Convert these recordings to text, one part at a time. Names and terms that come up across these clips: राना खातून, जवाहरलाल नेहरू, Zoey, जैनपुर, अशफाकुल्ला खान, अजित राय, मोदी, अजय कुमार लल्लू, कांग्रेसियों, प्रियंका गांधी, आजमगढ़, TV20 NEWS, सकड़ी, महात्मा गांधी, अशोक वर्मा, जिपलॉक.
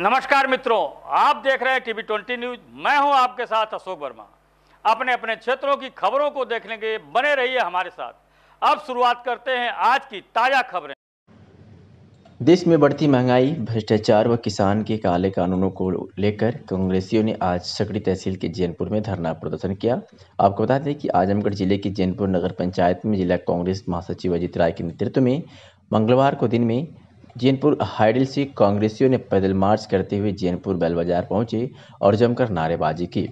नमस्कार मित्रों, आप देख रहे हैं TV20 न्यूज। मैं हूं आपके साथ अशोक वर्मा। अपने अपने क्षेत्रों की खबरों को देखने के लिए बने रहिए हमारे साथ। अब शुरुआत करते हैं आज की ताजा खबरें। देश में बढ़ती महंगाई, भ्रष्टाचार व किसान के काले कानूनों को लेकर कांग्रेसियों ने आज सकड़ी तहसील के जैनपुर में धरना प्रदर्शन किया। आपको बता दें कि आजमगढ़ जिले की जैनपुर नगर पंचायत में जिला कांग्रेस महासचिव अजित राय के नेतृत्व में मंगलवार को दिन में जैनपुर हाइडल से कांग्रेसियों ने पैदल मार्च करते हुए जैनपुर बैल बाजार पहुंचे और जमकर नारेबाजी की।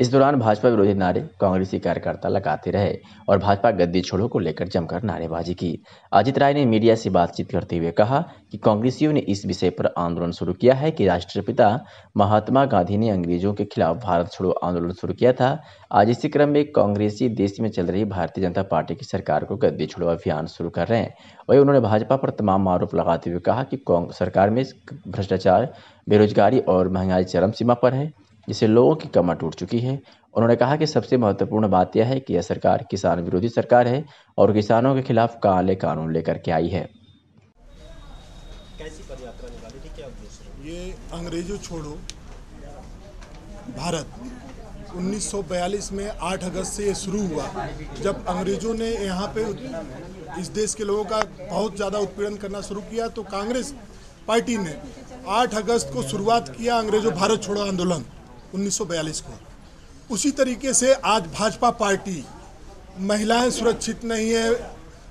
इस दौरान भाजपा विरोधी नारे कांग्रेसी कार्यकर्ता लगाते रहे और भाजपा गद्दी छोड़ो को लेकर जमकर नारेबाजी की। अजित राय ने मीडिया से बातचीत करते हुए कहा कि कांग्रेसियों ने इस विषय पर आंदोलन शुरू किया है कि राष्ट्रपिता महात्मा गांधी ने अंग्रेजों के खिलाफ भारत छोड़ो आंदोलन शुरू किया था। आज इसी क्रम में कांग्रेसी देश में चल रही भारतीय जनता पार्टी की सरकार को गद्दी छोड़ो अभियान शुरू कर रहे हैं। वहीं उन्होंने भाजपा पर तमाम आरोप लगाते हुए कहा कि कांग्रेस सरकार में भ्रष्टाचार, बेरोजगारी और महंगाई चरम सीमा पर है, जिससे लोगों की कमर टूट चुकी है। उन्होंने कहा कि सबसे महत्वपूर्ण बात यह है कि यह सरकार किसान विरोधी सरकार है और किसानों के खिलाफ काले कानून लेकर के आई है। कैसी पदयात्रा निकाली थी, क्या उद्देश्य? ये अंग्रेजों छोड़ो भारत 1942 में 8 अगस्त से ये शुरू हुआ, जब अंग्रेजों ने यहाँ पे इस देश के लोगों का बहुत ज़्यादा उत्पीड़न करना शुरू किया, तो कांग्रेस पार्टी ने 8 अगस्त को शुरुआत किया अंग्रेजों भारत छोड़ो आंदोलन 1942 को। उसी तरीके से आज भाजपा पार्टी, महिलाएं सुरक्षित नहीं है,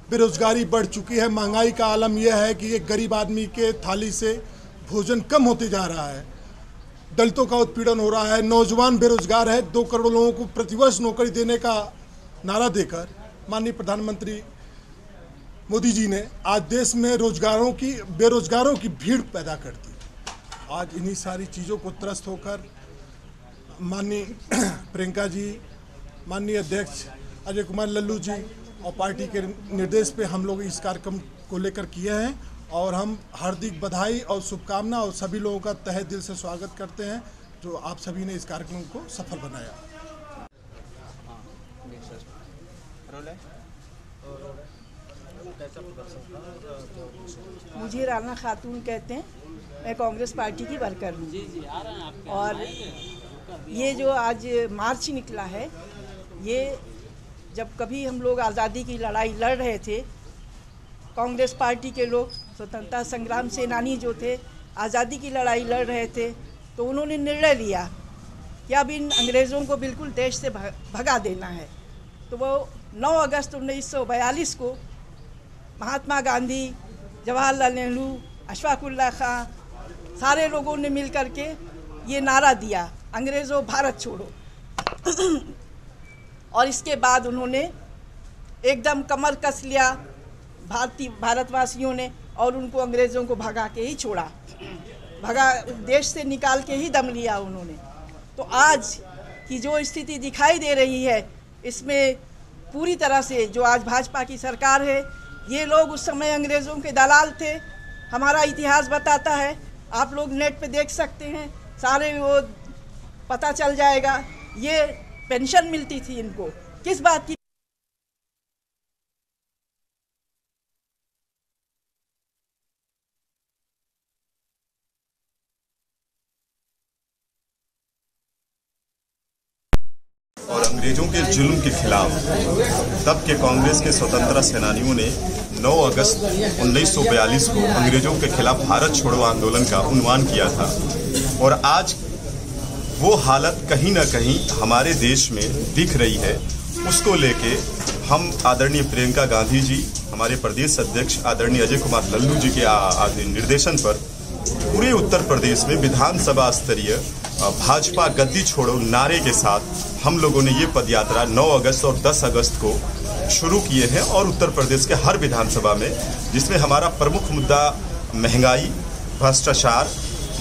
बेरोजगारी बढ़ चुकी है, महंगाई का आलम यह है कि एक गरीब आदमी के थाली से भोजन कम होते जा रहा है, दलितों का उत्पीड़न हो रहा है, नौजवान बेरोजगार है। 2 करोड़ लोगों को प्रतिवर्ष नौकरी देने का नारा देकर माननीय प्रधानमंत्री मोदी जी ने आज देश में बेरोजगारों की भीड़ पैदा कर दी। आज इन्हीं सारी चीज़ों को त्रस्त होकर माननीय प्रियंका जी, माननीय अध्यक्ष अजय कुमार लल्लू जी और पार्टी के निर्देश पे हम लोग इस कार्यक्रम को लेकर किए हैं और हम हार्दिक बधाई और शुभकामना और सभी लोगों का तहे दिल से स्वागत करते हैं जो आप सभी ने इस कार्यक्रम को सफल बनाया। मुझे राना खातून कहते हैं, मैं कांग्रेस पार्टी की वर्कर हूँ और ये जो आज मार्च निकला है, ये जब कभी हम लोग आज़ादी की लड़ाई लड़ रहे थे, कांग्रेस पार्टी के लोग स्वतंत्रता संग्राम सेनानी जो थे आज़ादी की लड़ाई लड़ रहे थे, तो उन्होंने निर्णय लिया कि अब इन अंग्रेज़ों को बिल्कुल देश से भगा देना है। तो वो 9 अगस्त 1942 को महात्मा गांधी, जवाहरलाल नेहरू, अशफाकुल्ला खान सारे लोगों ने मिलकर के ये नारा दिया, अंग्रेज़ों भारत छोड़ो। और इसके बाद उन्होंने एकदम कमर कस लिया भारतवासियों ने और उनको अंग्रेज़ों को भगा के ही छोड़ा, देश से निकाल के ही दम लिया उन्होंने। तो आज की जो स्थिति दिखाई दे रही है, इसमें पूरी तरह से जो आज भाजपा की सरकार है, ये लोग उस समय अंग्रेज़ों के दलाल थे। हमारा इतिहास बताता है, आप लोग नेट पे देख सकते हैं, सारे वो पता चल जाएगा। ये पेंशन मिलती थी इनको, किस बात की और अंग्रेजों के जुल्म के खिलाफ तब के कांग्रेस के स्वतंत्रता सेनानियों ने 9 अगस्त 1942 को अंग्रेजों के खिलाफ भारत छोड़ो आंदोलन का उन्वान किया था। और आज वो हालत कहीं ना कहीं हमारे देश में दिख रही है। उसको लेके हम आदरणीय प्रियंका गांधी जी, हमारे प्रदेश अध्यक्ष आदरणीय अजय कुमार लल्लू जी के निर्देशन पर पूरे उत्तर प्रदेश में विधानसभा स्तरीय भाजपा गद्दी छोड़ो नारे के साथ हम लोगों ने ये पदयात्रा 9 अगस्त और 10 अगस्त को शुरू किए हैं। और उत्तर प्रदेश के हर विधानसभा में, जिसमें हमारा प्रमुख मुद्दा महंगाई, भ्रष्टाचार,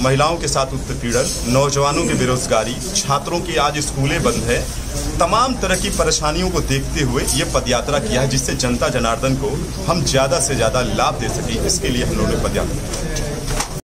महिलाओं के साथ उत्पीड़न, नौजवानों की बेरोजगारी, छात्रों की आज स्कूलें बंद हैं, तमाम तरह की परेशानियों को देखते हुए ये पदयात्रा किया है, जिससे जनता जनार्दन को हम ज़्यादा से ज़्यादा लाभ दे सकें, इसके लिए हम लोगों ने पदयात्रा की।